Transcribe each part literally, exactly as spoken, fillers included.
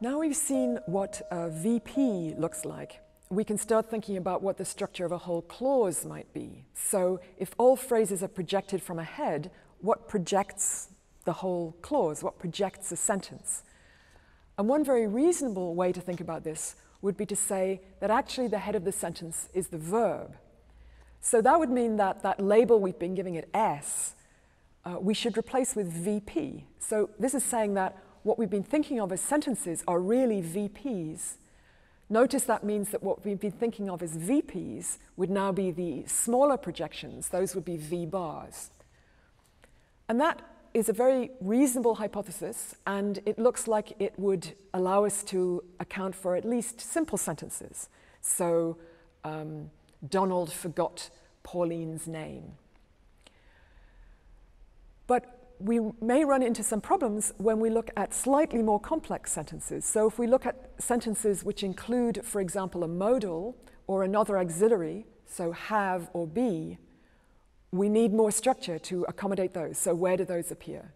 Now we've seen what a V P looks like, we can start thinking about what the structure of a whole clause might be. So if all phrases are projected from a head, what projects the whole clause? What projects a sentence? And one very reasonable way to think about this would be to say that actually the head of the sentence is the verb. So that would mean that that label we've been giving it S, uh, we should replace with V P. So this is saying that what we've been thinking of as sentences are really V Ps. Notice that means that what we've been thinking of as V Ps would now be the smaller projections. Those would be V bars. And that is a very reasonable hypothesis, and it looks like it would allow us to account for at least simple sentences. So, um, Donald forgot Pauline's name. But we may run into some problems when we look at slightly more complex sentences. So if we look at sentences which include, for example, a modal or another auxiliary, so have or be, we need more structure to accommodate those. So where do those appear?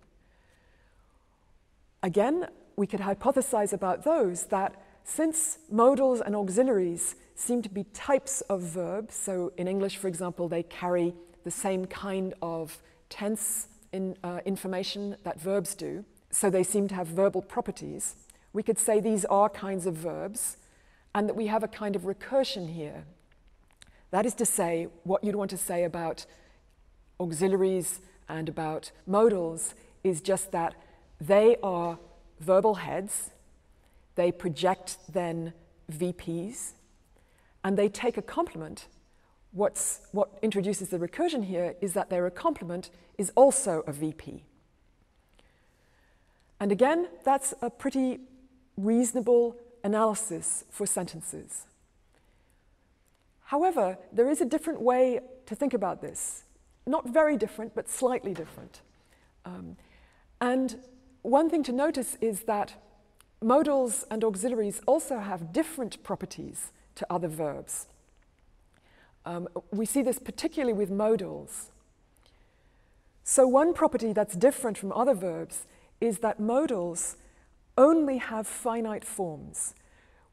Again, we could hypothesize about those that since modals and auxiliaries seem to be types of verbs, so in English, for example, they carry the same kind of tense In, uh, information that verbs do, so they seem to have verbal properties, we could say these are kinds of verbs, and that we have a kind of recursion here. That is to say, what you'd want to say about auxiliaries and about modals is just that they are verbal heads, they project then V Ps, and they take a complement. What's, what introduces the recursion here is that their complement is also a V P. And again, that's a pretty reasonable analysis for sentences. However, there is a different way to think about this. Not very different, but slightly different. Um, and one thing to notice is that modals and auxiliaries also have different properties to other verbs. Um, we see this particularly with modals. So one property that's different from other verbs is that modals only have finite forms.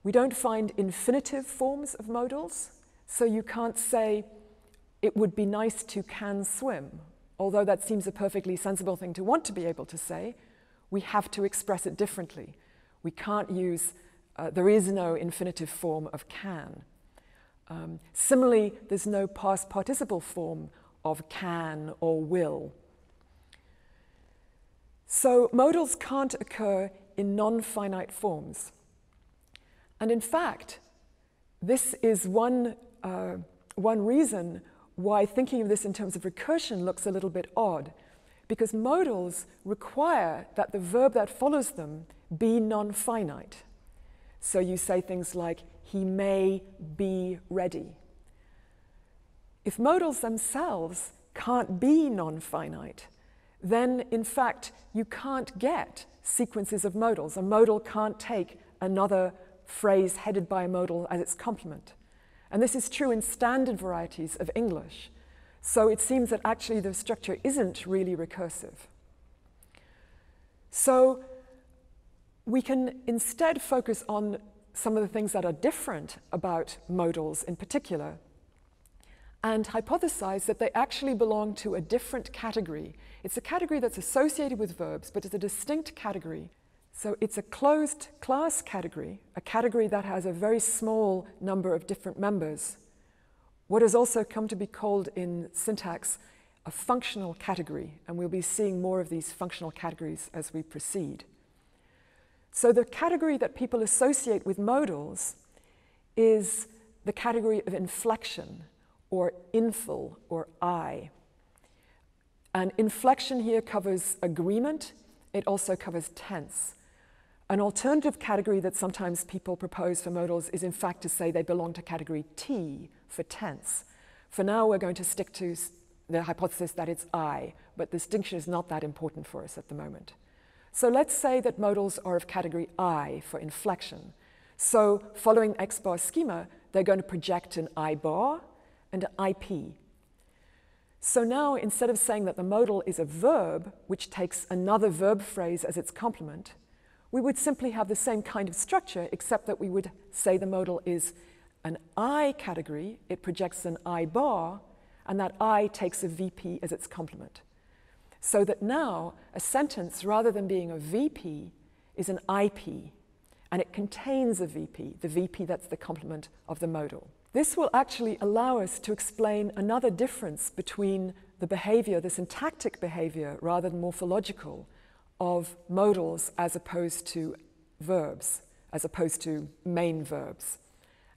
We don't find infinitive forms of modals, so you can't say it would be nice to can swim, although that seems a perfectly sensible thing to want to be able to say. We have to express it differently. We can't use, uh, there is no infinitive form of can. Um, similarly, there's no past participle form of can or will. So modals can't occur in non-finite forms. And in fact, this is one, uh, one reason why thinking of this in terms of recursion looks a little bit odd, because modals require that the verb that follows them be non-finite. So you say things like, he may be ready. If modals themselves can't be non-finite, then in fact you can't get sequences of modals. A modal can't take another phrase headed by a modal as its complement. And this is true in standard varieties of English. So it seems that actually the structure isn't really recursive. So we can instead focus on some of the things that are different about modals in particular, and hypothesize that they actually belong to a different category. It's a category that's associated with verbs, but it's a distinct category. So it's a closed class category, a category that has a very small number of different members. What has also come to be called in syntax a functional category, and we'll be seeing more of these functional categories as we proceed. So the category that people associate with modals is the category of inflection, or infil, or I. And inflection here covers agreement, it also covers tense. An alternative category that sometimes people propose for modals is in fact to say they belong to category T for tense. For now we're going to stick to the hypothesis that it's I, but the distinction is not that important for us at the moment. So let's say that modals are of category I for inflection. So following X-bar schema, they're going to project an I-bar and an I P. So now instead of saying that the modal is a verb, which takes another verb phrase as its complement, we would simply have the same kind of structure, except that we would say the modal is an I category, it projects an I bar, and that I takes a V P as its complement. So that now a sentence, rather than being a V P, is an I P, and it contains a V P, the V P that's the complement of the modal. This will actually allow us to explain another difference between the behavior, the syntactic behavior, rather than morphological, of modals as opposed to verbs, as opposed to main verbs.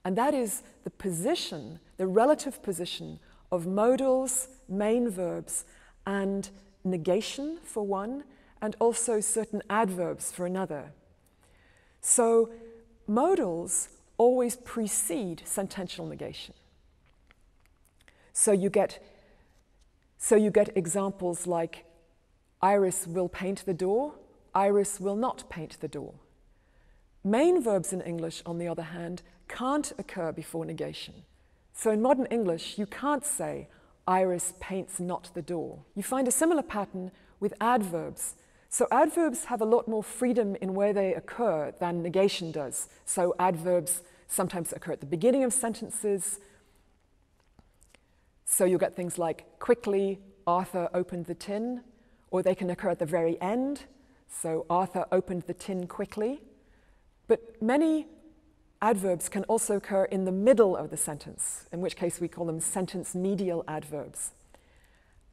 And that is the position, the relative position of modals, main verbs, and negation for one, and also certain adverbs for another. So modals always precede sentential negation. So you get, so you get examples like Iris will paint the door, Iris will not paint the door. Main verbs in English, on the other hand, can't occur before negation. So in modern English, you can't say, Iris paints not the door. You find a similar pattern with adverbs. So adverbs have a lot more freedom in where they occur than negation does. So adverbs sometimes occur at the beginning of sentences. So you'll get things like, quickly, Arthur opened the tin. Or they can occur at the very end. So Arthur opened the tin quickly. But many adverbs can also occur in the middle of the sentence, in which case we call them sentence-medial adverbs.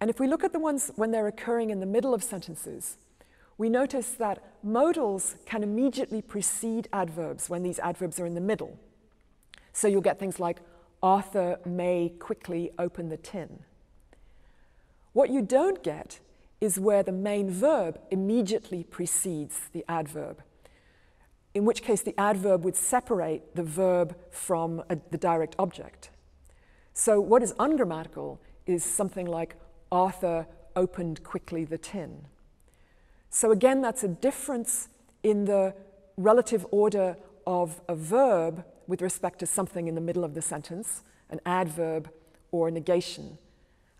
And if we look at the ones when they're occurring in the middle of sentences, we notice that modals can immediately precede adverbs when these adverbs are in the middle. So you'll get things like, Arthur may quickly open the tin. What you don't get is where the main verb immediately precedes the adverb, in which case the adverb would separate the verb from a, the direct object. So what is ungrammatical is something like, Arthur opened quickly the tin. So again, that's a difference in the relative order of a verb with respect to something in the middle of the sentence, an adverb or a negation,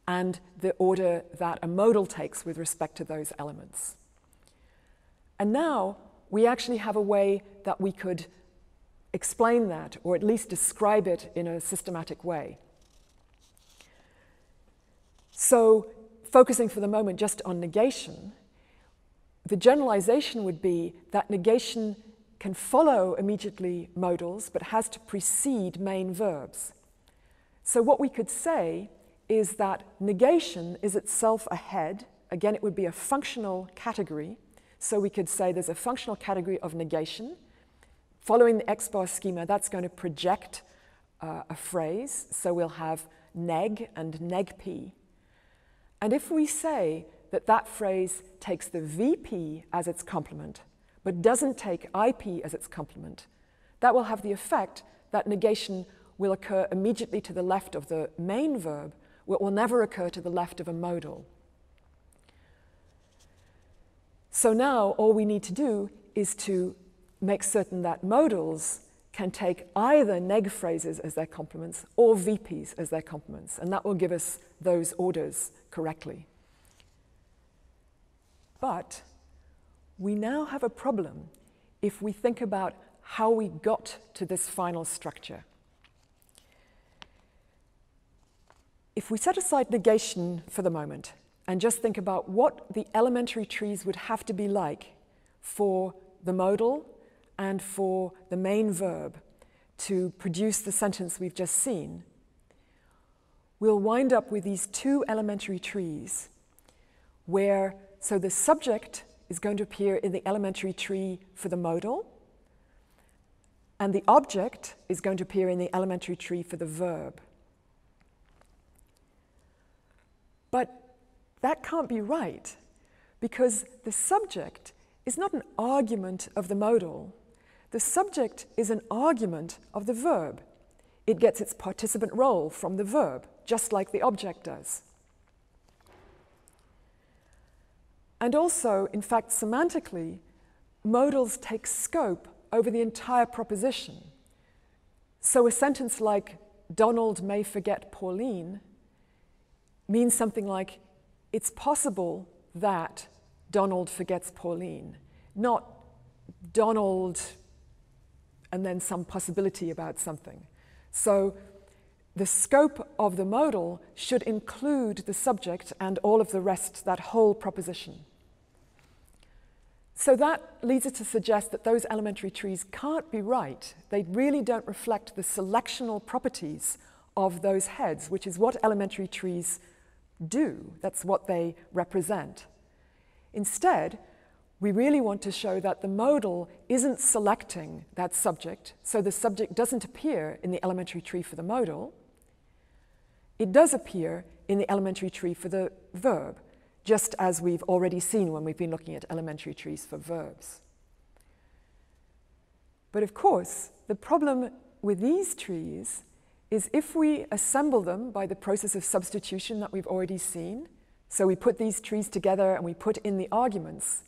and the order that a modal takes with respect to those elements. And now, we actually have a way that we could explain that, or at least describe it in a systematic way. So, focusing for the moment just on negation, the generalization would be that negation can follow immediately modals, but has to precede main verbs. So what we could say is that negation is itself a head. Again, it would be a functional category. So we could say there's a functional category of negation. Following the X-bar schema, that's going to project uh, a phrase. So we'll have neg and neg-p. And if we say that that phrase takes the V P as its complement, but doesn't take I P as its complement, that will have the effect that negation will occur immediately to the left of the main verb, what will never occur to the left of a modal. So now all we need to do is to make certain that modals can take either neg phrases as their complements or V Ps as their complements, and that will give us those orders correctly. But we now have a problem if we think about how we got to this final structure. If we set aside negation for the moment and just think about what the elementary trees would have to be like for the modal and for the main verb to produce the sentence we've just seen, we'll wind up with these two elementary trees where So the subject is going to appear in the elementary tree for the modal, and the object is going to appear in the elementary tree for the verb. But that can't be right, because the subject is not an argument of the modal. The subject is an argument of the verb. It gets its participant role from the verb, just like the object does. And also, in fact, semantically, modals take scope over the entire proposition. So a sentence like, Donald may forget Pauline, means something like, it's possible that Donald forgets Pauline, not Donald, and then some possibility about something. So the scope of the modal should include the subject and all of the rest, that whole proposition. So that leads us to suggest that those elementary trees can't be right. They really don't reflect the selectional properties of those heads, which is what elementary trees do. That's what they represent. Instead, we really want to show that the modal isn't selecting that subject, so the subject doesn't appear in the elementary tree for the modal. It does appear in the elementary tree for the verb, just as we've already seen when we've been looking at elementary trees for verbs. But of course, the problem with these trees is if we assemble them by the process of substitution that we've already seen, so we put these trees together and we put in the arguments,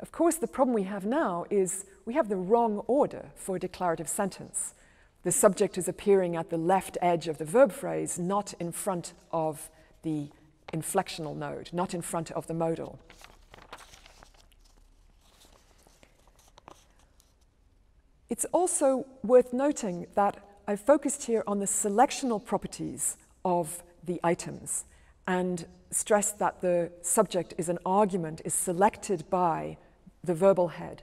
of course, the problem we have now is we have the wrong order for a declarative sentence. The subject is appearing at the left edge of the verb phrase, not in front of the inflectional node, not in front of the modal. It's also worth noting that I've focused here on the selectional properties of the items and stressed that the subject is an argument, is selected by the verbal head.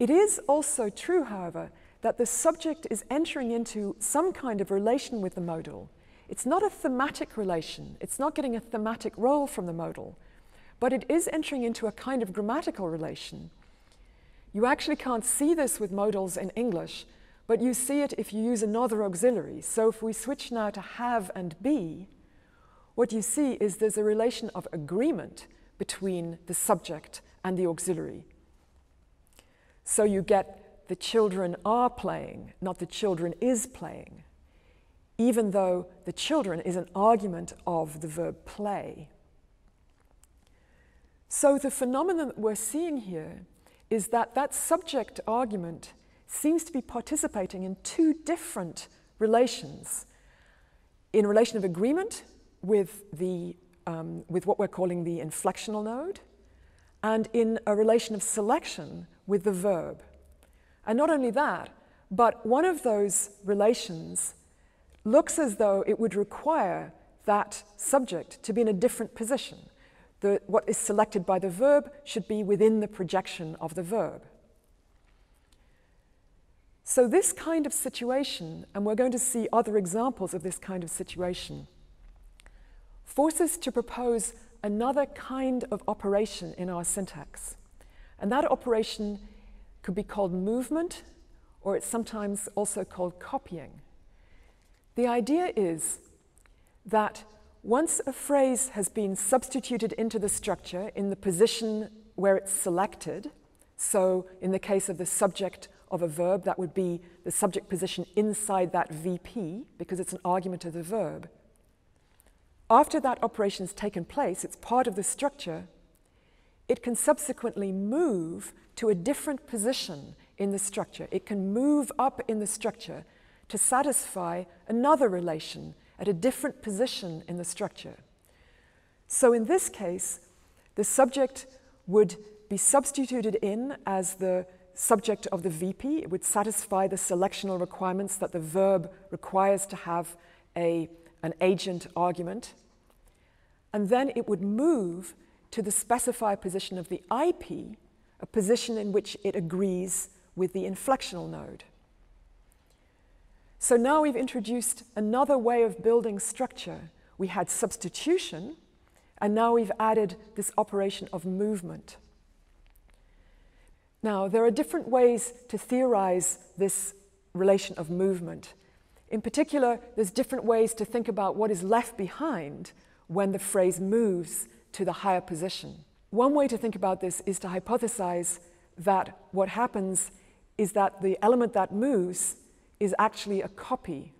It is also true, however, that the subject is entering into some kind of relation with the modal. It's not a thematic relation. It's not getting a thematic role from the modal, but it is entering into a kind of grammatical relation. You actually can't see this with modals in English, but you see it if you use another auxiliary. So if we switch now to have and be, what you see is there's a relation of agreement between the subject and the auxiliary. So you get the children are playing, not the children is playing, even though the children is an argument of the verb play. So the phenomenon that we're seeing here is that that subject argument seems to be participating in two different relations, in relation of agreement with, the, um, with what we're calling the inflectional node, and in a relation of selection with the verb. And not only that, but one of those relations looks as though it would require that subject to be in a different position. The, what is selected by the verb should be within the projection of the verb. So this kind of situation, and we're going to see other examples of this kind of situation, forces us to propose another kind of operation in our syntax. And that operation could be called movement, or it's sometimes also called copying. The idea is that once a phrase has been substituted into the structure in the position where it's selected, so in the case of the subject of a verb, that would be the subject position inside that V P, because it's an argument of the verb. After that operation has taken place, it's part of the structure, it can subsequently move to a different position in the structure. It can move up in the structure to satisfy another relation at a different position in the structure. So in this case, the subject would be substituted in as the subject of the V P. It would satisfy the selectional requirements that the verb requires to have a an agent argument, and then it would move to the specified position of the I P, a position in which it agrees with the inflectional node. So now we've introduced another way of building structure. We had substitution, and now we've added this operation of movement. Now, there are different ways to theorize this relation of movement. In particular, there's different ways to think about what is left behind when the phrase moves to the higher position. One way to think about this is to hypothesize that what happens is that the element that moves is actually a copy,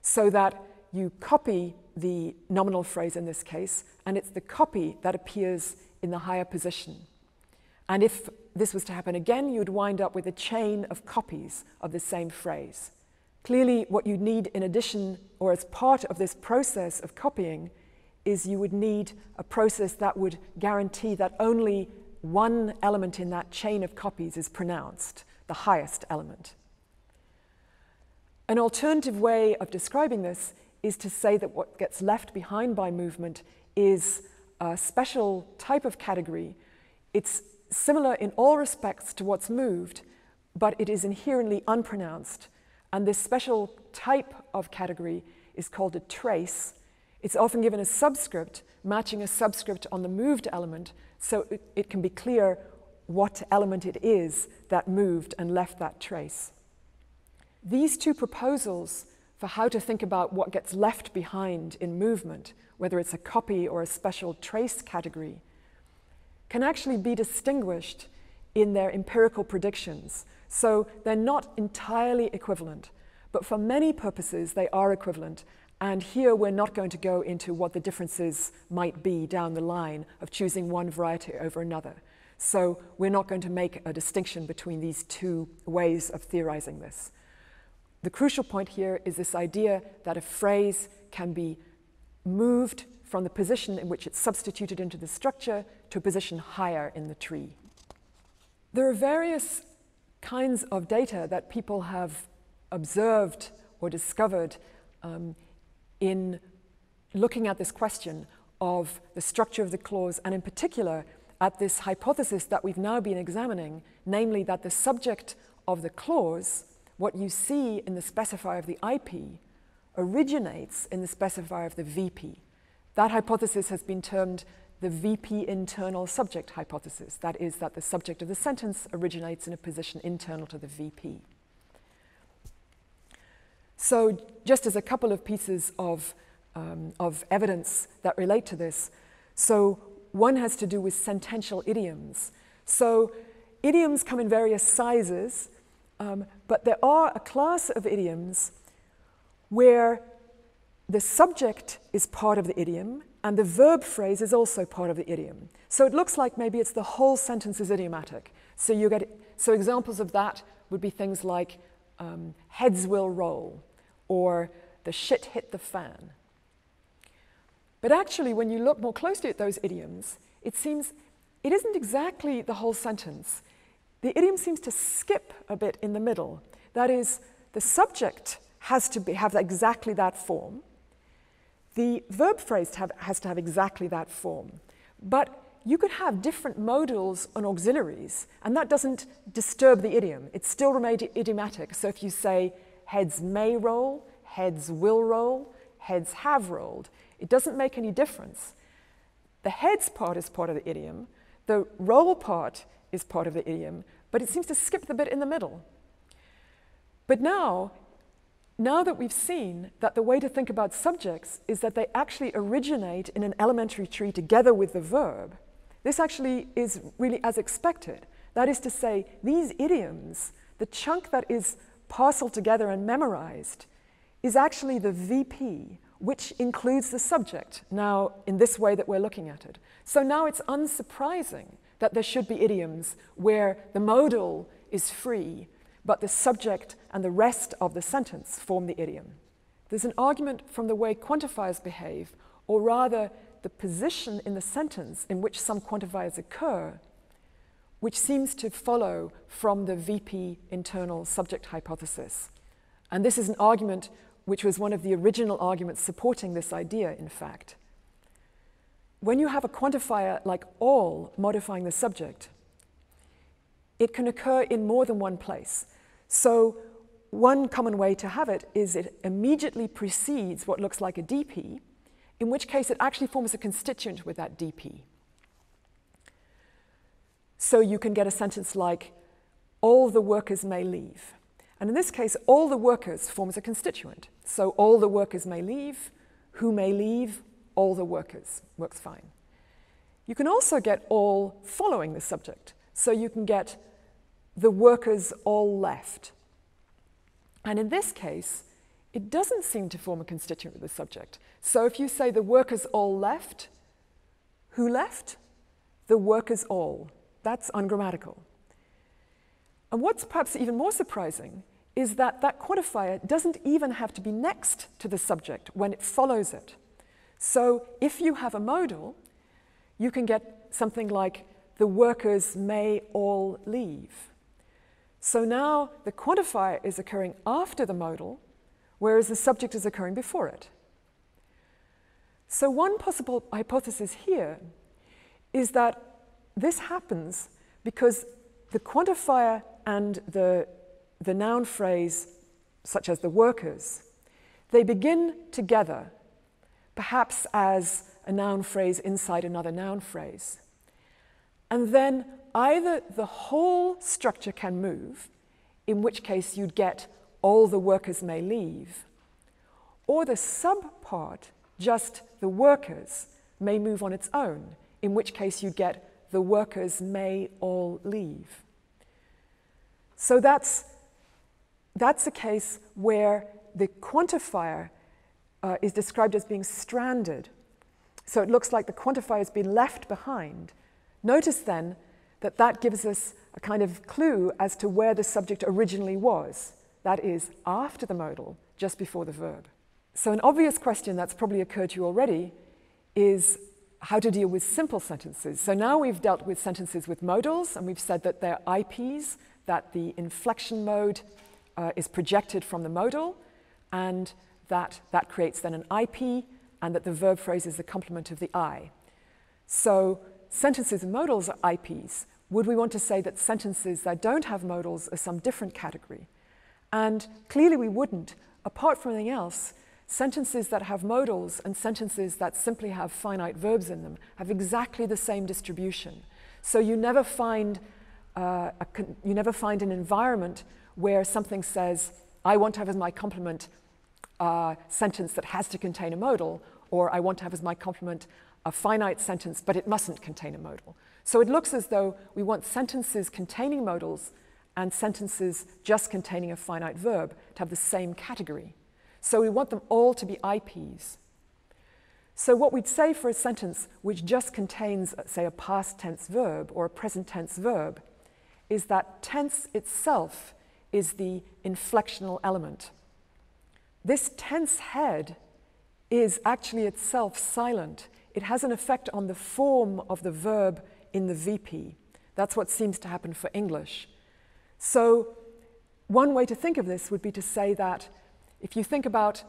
so that you copy the nominal phrase in this case, and it's the copy that appears in the higher position. And if this was to happen again, you'd wind up with a chain of copies of the same phrase. Clearly, what you need in addition, or as part of this process of copying, is you would need a process that would guarantee that only one element in that chain of copies is pronounced, the highest element. An alternative way of describing this is to say that what gets left behind by movement is a special type of category. It's similar in all respects to what's moved, but it is inherently unpronounced. And this special type of category is called a trace. It's often given a subscript, matching a subscript on the moved element, so it, it can be clear what element it is that moved and left that trace. These two proposals for how to think about what gets left behind in movement, whether it's a copy or a special trace category, can actually be distinguished in their empirical predictions. So they're not entirely equivalent, but for many purposes they are equivalent. And here we're not going to go into what the differences might be down the line of choosing one variety over another. So we're not going to make a distinction between these two ways of theorizing this. The crucial point here is this idea that a phrase can be moved from the position in which it's substituted into the structure to a position higher in the tree. There are various kinds of data that people have observed or discovered um, in looking at this question of the structure of the clause, and in particular at this hypothesis that we've now been examining, namely that the subject of the clause, what you see in the specifier of the I P, originates in the specifier of the V P. That hypothesis has been termed the V P-internal subject hypothesis. That is, that the subject of the sentence originates in a position internal to the V P. So just as a couple of pieces of, um, of evidence that relate to this, so one has to do with sentential idioms. So idioms come in various sizes, um, but there are a class of idioms where the subject is part of the idiom and the verb phrase is also part of the idiom. So it looks like maybe it's the whole sentence is idiomatic. So, you get, so examples of that would be things like um, heads will roll, or the shit hit the fan. But actually, when you look more closely at those idioms, it seems it isn't exactly the whole sentence. The idiom seems to skip a bit in the middle. That is, the subject has to be, have exactly that form. The verb phrase have, has to have exactly that form. But you could have different modals and auxiliaries, and that doesn't disturb the idiom. It still remains idiomatic. So if you say, heads may roll, heads will roll, heads have rolled, it doesn't make any difference. The heads part is part of the idiom, the roll part is part of the idiom, but it seems to skip the bit in the middle. But now, now that we've seen that the way to think about subjects is that they actually originate in an elementary tree together with the verb, this actually is really as expected. That is to say, these idioms, the chunk that is parceled together and memorized, is actually the V P, which includes the subject, now in this way that we're looking at it. So now it's unsurprising that there should be idioms where the modal is free, but the subject and the rest of the sentence form the idiom. There's an argument from the way quantifiers behave, or rather the position in the sentence in which some quantifiers occur, which seems to follow from the V P internal subject hypothesis. And this is an argument which was one of the original arguments supporting this idea, in fact. When you have a quantifier like all modifying the subject, it can occur in more than one place. So one common way to have it is it immediately precedes what looks like a D P, in which case it actually forms a constituent with that D P. So you can get a sentence like, all the workers may leave. And in this case, all the workers forms a constituent. So all the workers may leave, who may leave, all the workers, works fine. You can also get all following the subject. So you can get the workers all left. And in this case, it doesn't seem to form a constituent with the subject. So if you say the workers all left, who left? The workers all. That's ungrammatical. And what's perhaps even more surprising is that that quantifier doesn't even have to be next to the subject when it follows it. So if you have a modal, you can get something like the workers may all leave. So now the quantifier is occurring after the modal, whereas the subject is occurring before it. So one possible hypothesis here is that this happens because the quantifier and the, the noun phrase, such as the workers, they begin together, perhaps as a noun phrase inside another noun phrase. And then either the whole structure can move, in which case you'd get all the workers may leave, or the subpart, just the workers, may move on its own, in which case you'd get the workers may all leave. So that's, that's a case where the quantifier uh, is described as being stranded. So it looks like the quantifier has been left behind. Notice then that that gives us a kind of clue as to where the subject originally was. That is, after the modal, just before the verb. So an obvious question that's probably occurred to you already is how to deal with simple sentences. So now we've dealt with sentences with modals, and we've said that they're I Ps, that the inflection mode uh, is projected from the modal, and that that creates then an I P, and that the verb phrase is the complement of the I. So sentences with modals are I Ps. Would we want to say that sentences that don't have modals are some different category? And clearly we wouldn't. Apart from anything else, sentences that have modals and sentences that simply have finite verbs in them have exactly the same distribution. So you never find, uh, a con you never find an environment where something says, I want to have as my complement a sentence that has to contain a modal, or I want to have as my complement a finite sentence, but it mustn't contain a modal. So it looks as though we want sentences containing modals and sentences just containing a finite verb to have the same category. So we want them all to be I Ps. So what we'd say for a sentence which just contains, say, a past tense verb or a present tense verb is that tense itself is the inflectional element. This tense head is actually itself silent. It has an effect on the form of the verb in the V P. That's what seems to happen for English. So one way to think of this would be to say that if you think about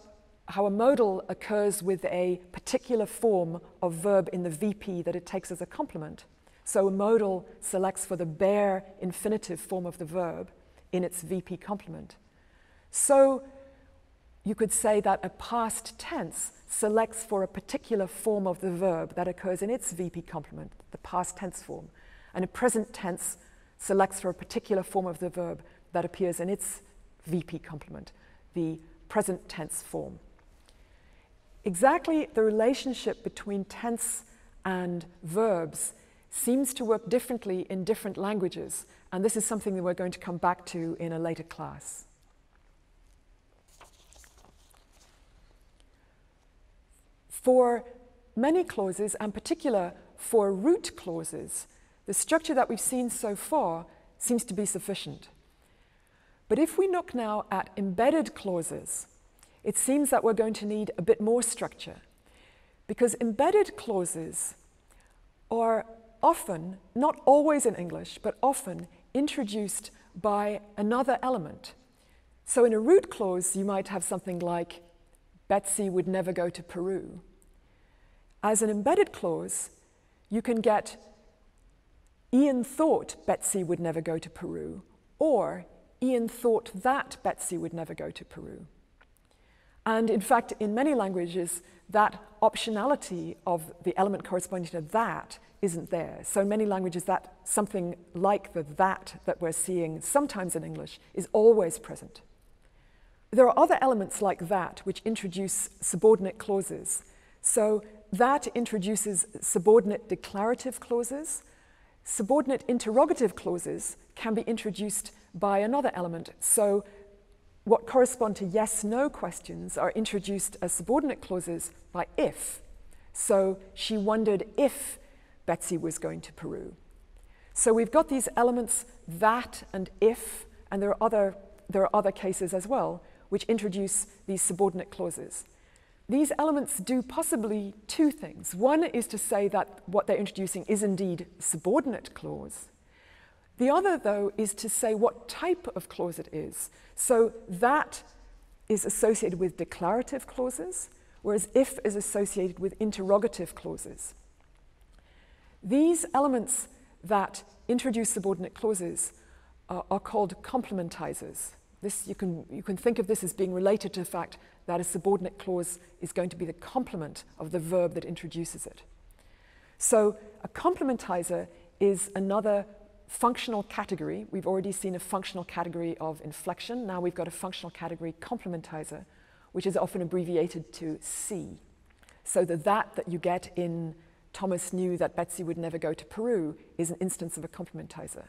how a modal occurs with a particular form of verb in the V P that it takes as a complement, so a modal selects for the bare infinitive form of the verb in its V P complement. So you could say that a past tense selects for a particular form of the verb that occurs in its V P complement, the past tense form, and a present tense selects for a particular form of the verb that appears in its V P complement, the present tense form. Exactly the relationship between tense and verbs seems to work differently in different languages, and this is something that we're going to come back to in a later class. For many clauses, and particular for root clauses, the structure that we've seen so far seems to be sufficient. But if we look now at embedded clauses, it seems that we're going to need a bit more structure, because embedded clauses are often, not always in English, but often introduced by another element. So in a root clause, you might have something like, Betsy would never go to Peru. As an embedded clause, you can get Ian thought Betsy would never go to Peru, or Ian thought that Betsy would never go to Peru. And in fact, in many languages, that optionality of the element corresponding to that isn't there. So in many languages, that something like the that that we're seeing sometimes in English is always present. There are other elements like that which introduce subordinate clauses. So that introduces subordinate declarative clauses. Subordinate interrogative clauses can be introduced by another element. So what correspond to yes-no questions are introduced as subordinate clauses by if. So she wondered if Betsy was going to Peru. So we've got these elements that and if, and there are other, there are other cases as well which introduce these subordinate clauses. these elements do possibly two things. One is to say that what they're introducing is indeed a subordinate clause. The other, though, is to say what type of clause it is. So that is associated with declarative clauses, whereas if is associated with interrogative clauses. These elements that introduce subordinate clauses are, are called complementizers. This, you can, you can think of this as being related to the fact that a subordinate clause is going to be the complement of the verb that introduces it. So a complementizer is another functional category. We've already seen a functional category of inflection. Now we've got a functional category complementizer, which is often abbreviated to C. So the that that you get in Thomas knew that Betsy would never go to Peru is an instance of a complementizer.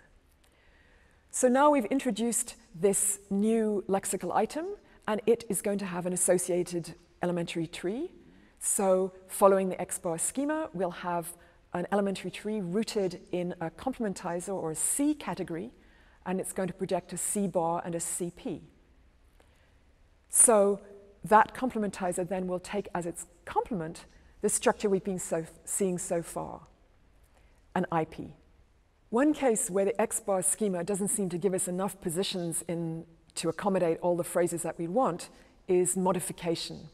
So now we've introduced this new lexical item, and it is going to have an associated elementary tree. So following the X-bar schema, we'll have an elementary tree rooted in a complementizer or a C category, and it's going to project a C-bar and a C P. So that complementizer then will take as its complement the structure we've been so seeing so far, an I P. One case where the X-bar schema doesn't seem to give us enough positions in, to accommodate all the phrases that we want is modification.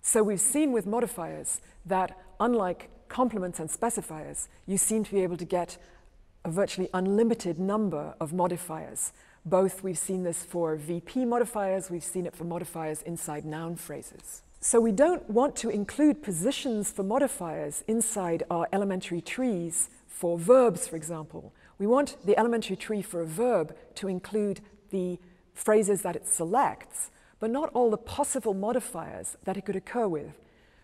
So we've seen with modifiers that, unlike complements and specifiers, you seem to be able to get a virtually unlimited number of modifiers. Both we've seen this for V P modifiers, we've seen it for modifiers inside noun phrases. So we don't want to include positions for modifiers inside our elementary trees for verbs, for example. We want the elementary tree for a verb to include the phrases that it selects, but not all the possible modifiers that it could occur with,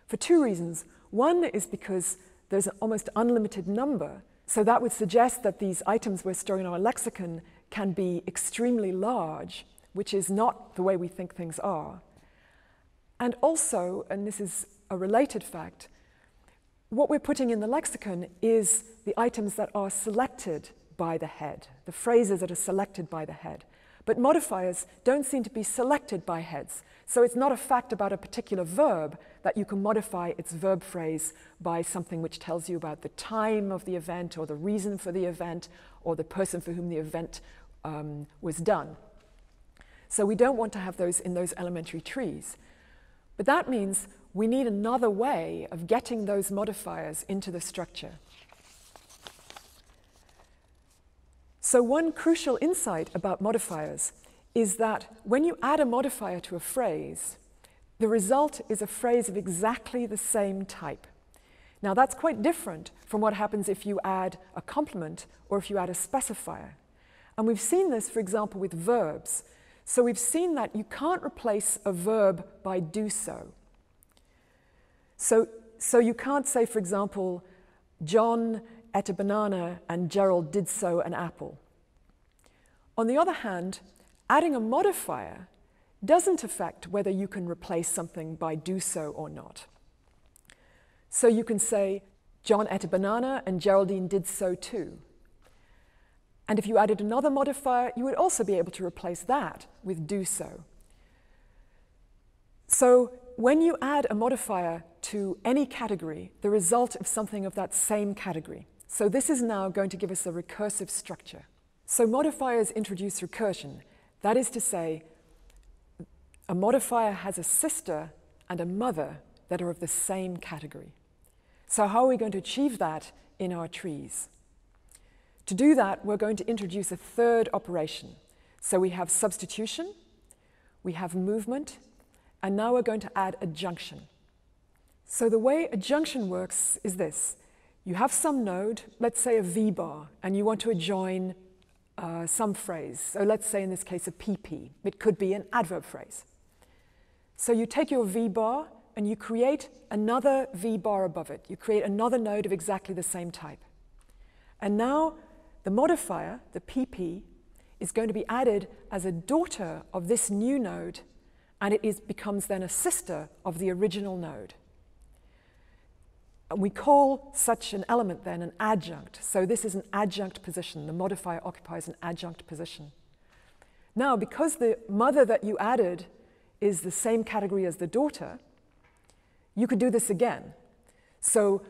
for two reasons. One is because there's an almost unlimited number, so that would suggest that these items we're storing in our lexicon can be extremely large, which is not the way we think things are. And also, and this is a related fact, what we're putting in the lexicon is the items that are selected by the head, the phrases that are selected by the head. But modifiers don't seem to be selected by heads, so it's not a fact about a particular verb that you can modify its verb phrase by something which tells you about the time of the event or the reason for the event or the person for whom the event um, was done. So we don't want to have those in those elementary trees. But that means we need another way of getting those modifiers into the structure. So one crucial insight about modifiers is that when you add a modifier to a phrase, the result is a phrase of exactly the same type. Now that's quite different from what happens if you add a complement or if you add a specifier. And we've seen this, for example, with verbs. So we've seen that you can't replace a verb by do so. So, so you can't say, for example, John ate a banana and Gerald did so an apple. On the other hand, adding a modifier doesn't affect whether you can replace something by do so or not. So you can say, John ate a banana and Geraldine did so too. And if you added another modifier, you would also be able to replace that with do so. So when you add a modifier to any category, the result is something of that same category. So this is now going to give us a recursive structure. So modifiers introduce recursion. That is to say, a modifier has a sister and a mother that are of the same category. So how are we going to achieve that in our trees? To do that, we're going to introduce a third operation. So we have substitution, we have movement, and now we're going to add a junction. So the way a junction works is this. You have some node, let's say a V-bar, and you want to adjoin uh, some phrase. So let's say in this case a P P. It could be an adverb phrase. So you take your V-bar and you create another V-bar above it. You create another node of exactly the same type. And now the modifier, the P P, is going to be added as a daughter of this new node, and it is, becomes then a sister of the original node. And we call such an element then an adjunct. So this is an adjunct position. The modifier occupies an adjunct position. Now, because the mother that you added is the same category as the daughter, you could do this again. So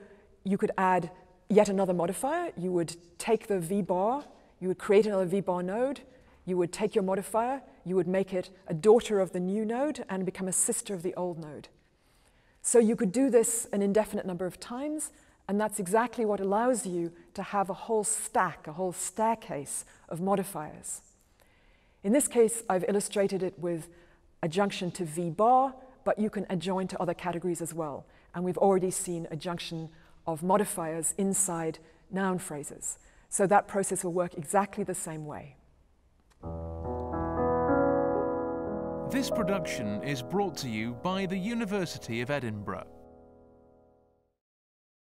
you could add yet another modifier. You would take the v-bar, you would create another v-bar node, you would take your modifier, you would make it a daughter of the new node and become a sister of the old node. So you could do this an indefinite number of times, and that's exactly what allows you to have a whole stack, a whole staircase of modifiers. In this case, I've illustrated it with adjunction to v-bar, but you can adjoin to other categories as well. And we've already seen adjunction of modifiers inside noun phrases. So that process will work exactly the same way. This production is brought to you by the University of Edinburgh.